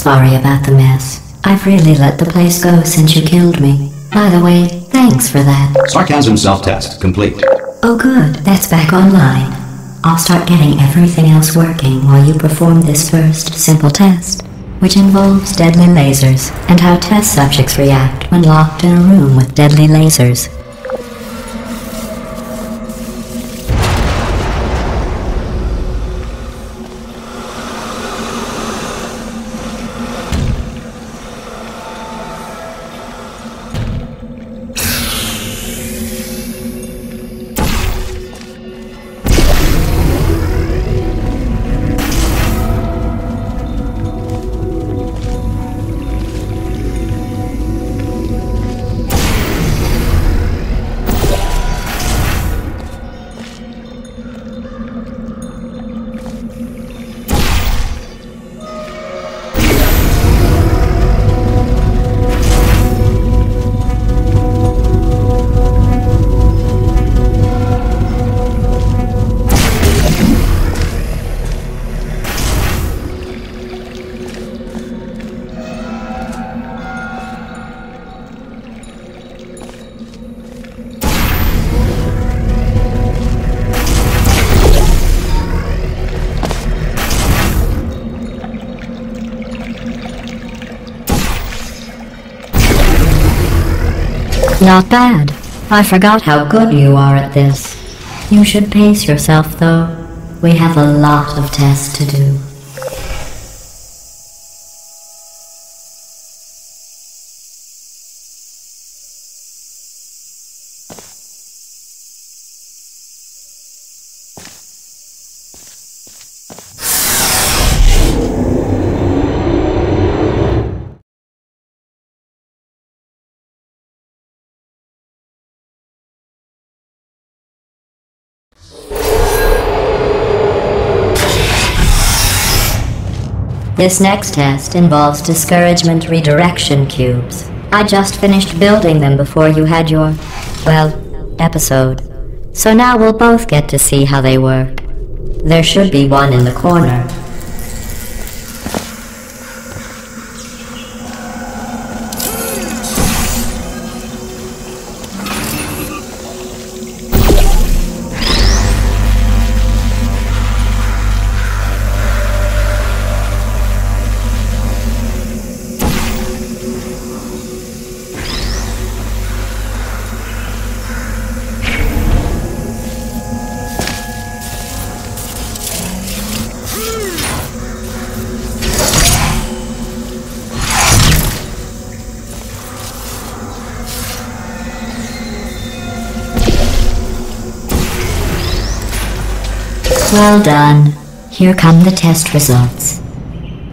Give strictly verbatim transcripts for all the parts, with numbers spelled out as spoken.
Sorry about the mess. I've really let the place go since you killed me. By the way, thanks for that. Sarcasm self-test complete. Oh good, that's back online. I'll start getting everything else working while you perform this first simple test, which involves deadly lasers and how test subjects react when locked in a room with deadly lasers. Not bad. I forgot how good you are at this. You should pace yourself, though. We have a lot of tests to do. This next test involves discouragement redirection cubes. I just finished building them before you had your, well, episode. So now we'll both get to see how they work. There should be one in the corner. Well done. Here come the test results.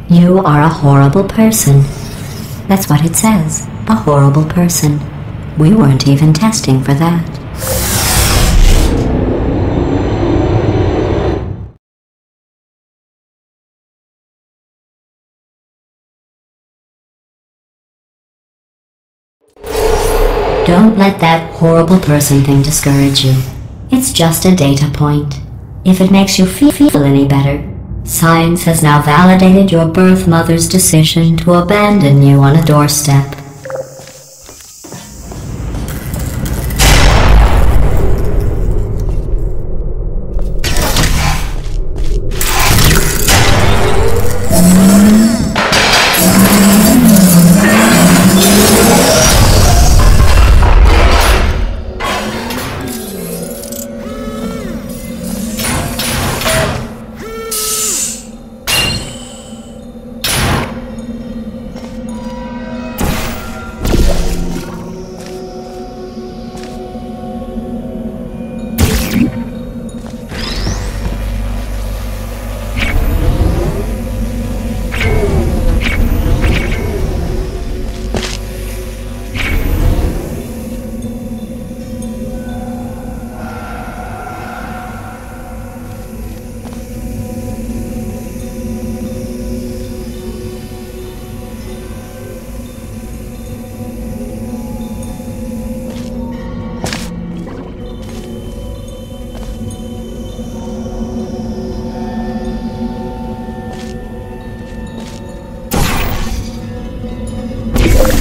You are a horrible person. That's what it says. A horrible person. We weren't even testing for that. Don't let that horrible person thing discourage you. It's just a data point. If it makes you feel any better, science has now validated your birth mother's decision to abandon you on a doorstep.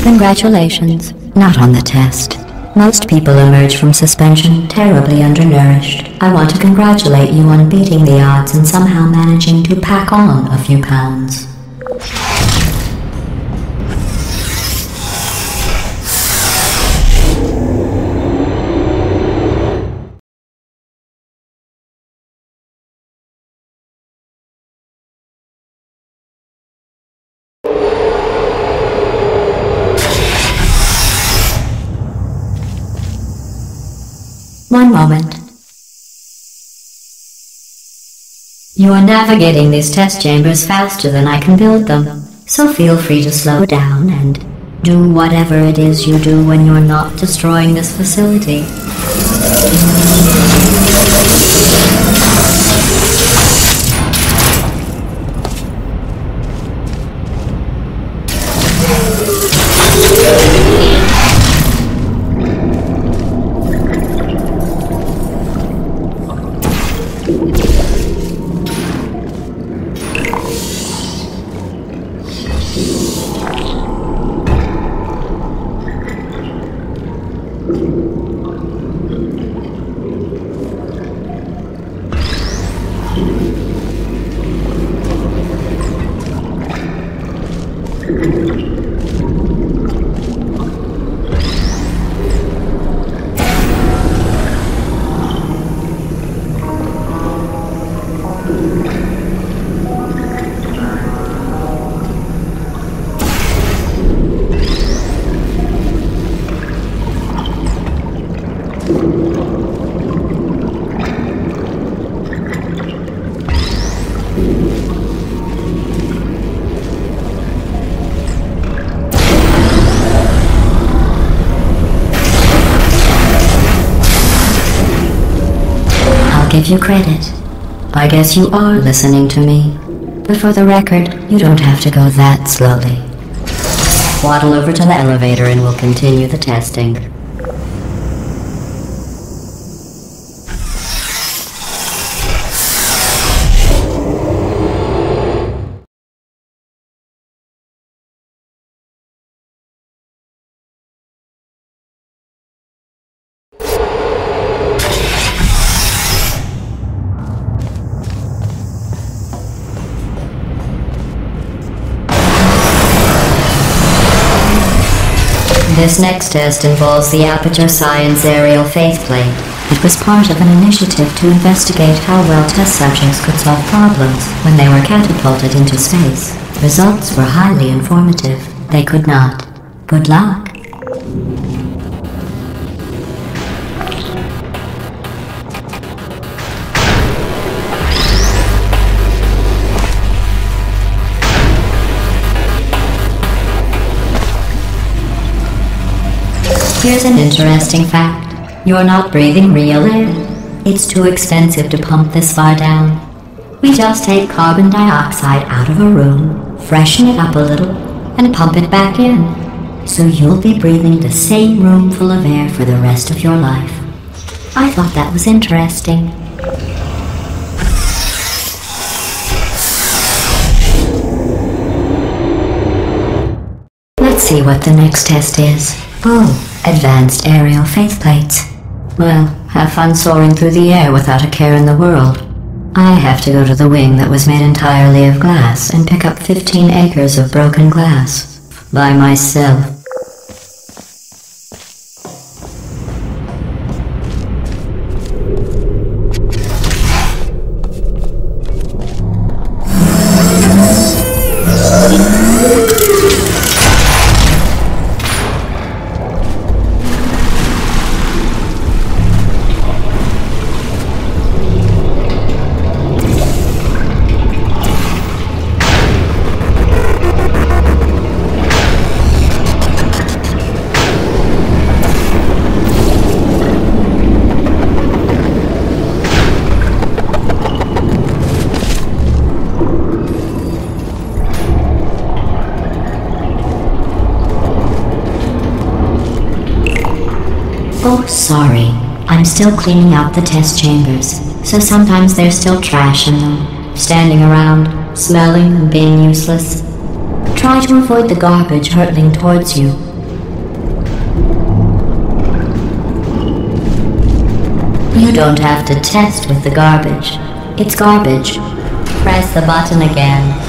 Congratulations, not on the test. Most people emerge from suspension terribly undernourished. I want to congratulate you on beating the odds and somehow managing to pack on a few pounds. One moment. You are navigating these test chambers faster than I can build them, so feel free to slow down and do whatever it is you do when you're not destroying this facility. Give you credit. I guess you are listening to me. But for the record, you don't have to go that slowly. Waddle over to the elevator and we'll continue the testing. This next test involves the Aperture Science Aerial Faith Plate. It was part of an initiative to investigate how well test subjects could solve problems when they were catapulted into space. Results were highly informative. They could not. Good luck. Here's an interesting fact. You're not breathing real air. It's too expensive to pump this far down. We just take carbon dioxide out of a room, freshen it up a little, and pump it back in. So you'll be breathing the same room full of air for the rest of your life. I thought that was interesting. Let's see what the next test is. Oh. Advanced aerial faith plates. Well, have fun soaring through the air without a care in the world. I have to go to the wing that was made entirely of glass and pick up fifteen acres of broken glass. By myself. Oh, sorry. I'm still cleaning out the test chambers, so sometimes there's still trash in them, standing around, smelling and being useless. Try to avoid the garbage hurtling towards you, don't have to test with the garbage. It's garbage. Press the button again.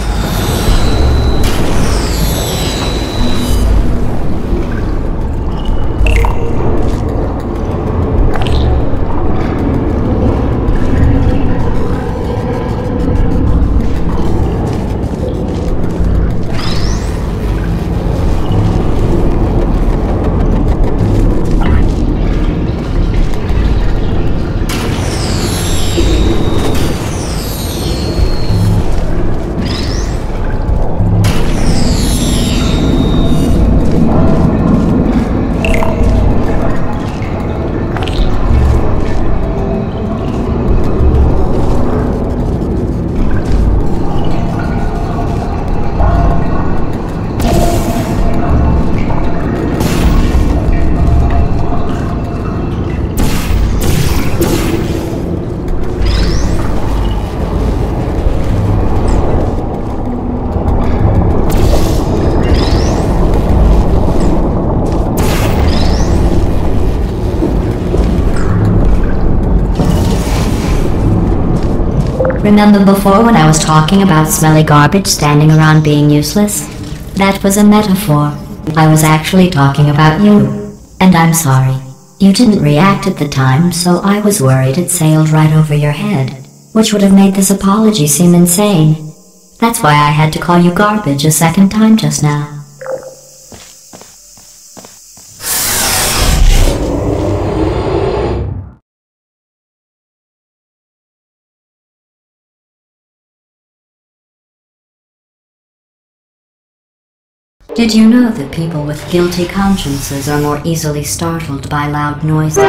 Remember before when I was talking about smelly garbage standing around being useless? That was a metaphor. I was actually talking about you. And I'm sorry. You didn't react at the time, so I was worried it sailed right over your head, which would have made this apology seem insane. That's why I had to call you garbage a second time just now. Did you know that people with guilty consciences are more easily startled by loud noises?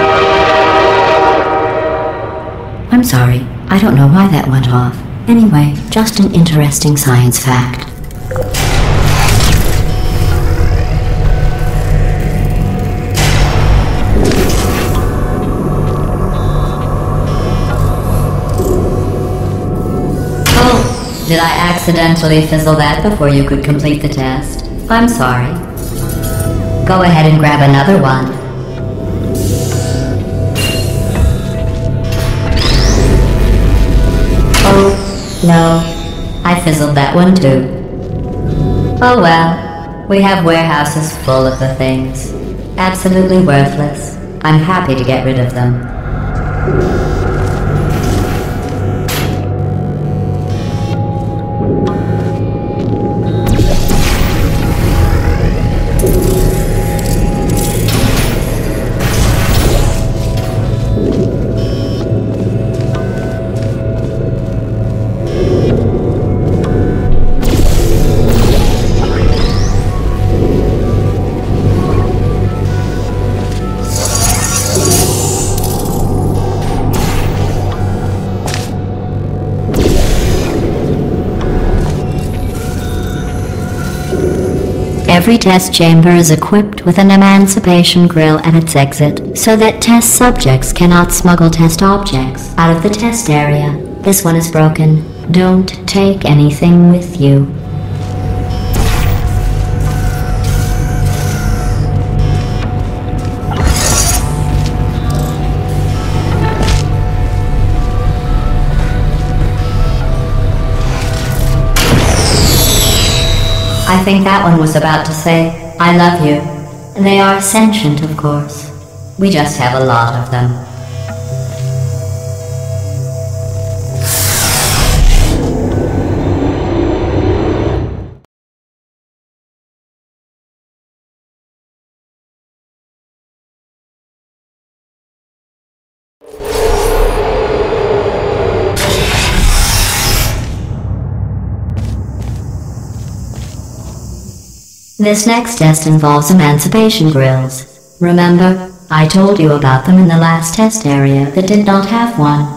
I'm sorry, I don't know why that went off. Anyway, just an interesting science fact. Oh, did I accidentally fizzle that before you could complete the test? I'm sorry. Go ahead and grab another one. Oh, no. I fizzled that one too. Oh well. We have warehouses full of the things. Absolutely worthless. I'm happy to get rid of them. Every test chamber is equipped with an emancipation grill at its exit, so that test subjects cannot smuggle test objects out of the test area. This one is broken. Don't take anything with you. I think that one was about to say, I love you. They are sentient, of course. We just have a lot of them. This next test involves emancipation grills. Remember, I told you about them in the last test area that did not have one.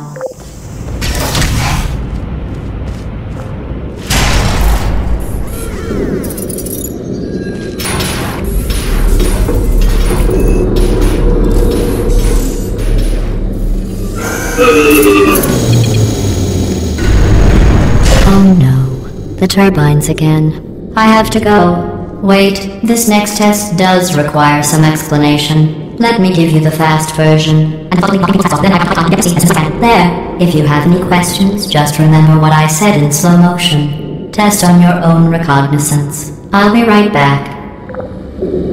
Oh no, the turbines again. I have to go. Wait, this next test does require some explanation. Let me give you the fast version. There. If you have any questions, just remember what I said in slow motion. Test on your own recognizance. I'll be right back.